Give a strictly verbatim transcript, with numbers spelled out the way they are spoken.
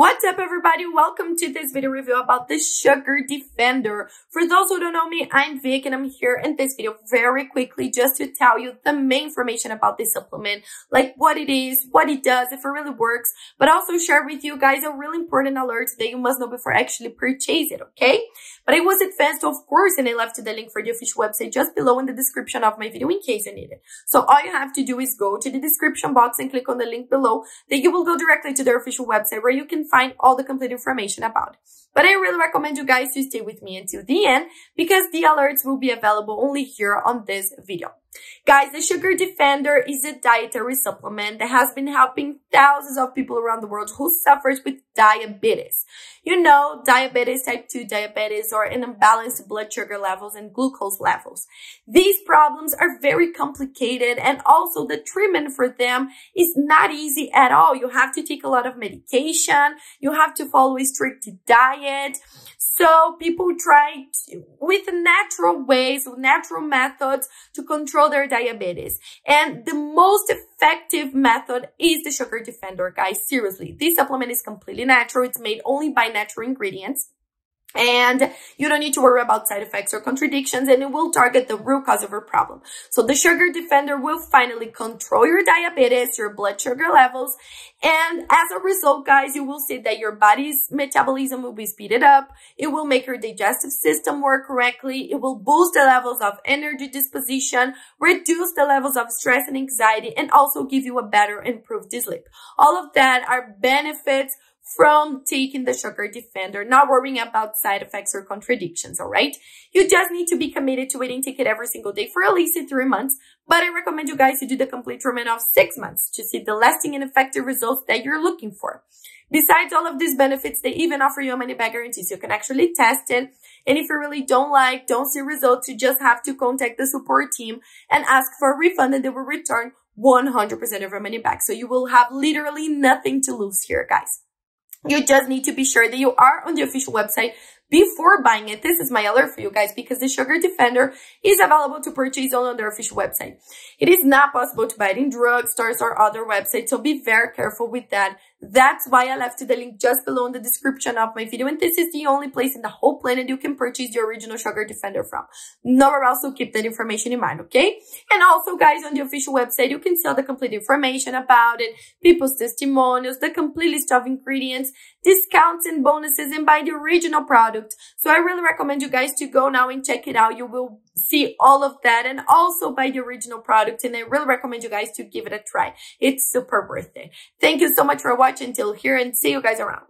What's up, everybody? Welcome to this video review about the Sugar Defender. For those who don't know me, I'm Vic and I'm here in this video very quickly just to tell you the main information about this supplement, like what it is, what it does, if it really works, but also share with you guys a really important alert that you must know before I actually purchase it, okay? But it was advanced, of course, and I left the link for the official website just below in the description of my video in case you need it. So all you have to do is go to the description box and click on the link below, then you will go directly to their official website where you can find all the complete information about it. But I really recommend you guys to stay with me until the end because the alerts will be available only here on this video. Guys, the Sugar Defender is a dietary supplement that has been helping thousands of people around the world who suffers with diabetes. You know, diabetes, type two diabetes, or an imbalanced blood sugar levels and glucose levels. These problems are very complicated and also the treatment for them is not easy at all. You have to take a lot of medication, you have to follow a strict diet. So people try to, with natural ways, with natural methods to control their diabetes. And the most effective method is the Sugar Defender, guys. Seriously, this supplement is completely natural. It's made only by natural ingredients. And you don't need to worry about side effects or contradictions, and it will target the root cause of your problem. So the Sugar Defender will finally control your diabetes, your blood sugar levels, and as a result, guys, you will see that your body's metabolism will be speeded up, it will make your digestive system work correctly, it will boost the levels of energy disposition, reduce the levels of stress and anxiety, and also give you a better, improved sleep. All of that are benefits from taking the Sugar Defender, not worrying about side effects or contradictions, all right? You just need to be committed to it and take it every single day for at least three months, but I recommend you guys to do the complete treatment of six months to see the lasting and effective results that you're looking for. Besides all of these benefits, they even offer you a money-back guarantee, so you can actually test it. And if you really don't like, don't see results, you just have to contact the support team and ask for a refund, and they will return one hundred percent of your money back. So you will have literally nothing to lose here, guys. You just need to be sure that you are on the official website before buying it. This is my alert for you guys because the Sugar Defender is available to purchase on their official website. It is not possible to buy it in drugstores or other websites, so be very careful with that. That's why I left the link just below in the description of my video, and this is the only place in the whole planet you can purchase the original Sugar Defender from. Nowhere else, so keep that information in mind, okay? And also, guys, on the official website, you can see the complete information about it, people's testimonials, the complete list of ingredients, discounts and bonuses, and buy the original product. So I really recommend you guys to go now and check it out. You will see all of that and also buy the original product, and I really recommend you guys to give it a try. It's super worth it. Thank you so much for watching till here, and see you guys around.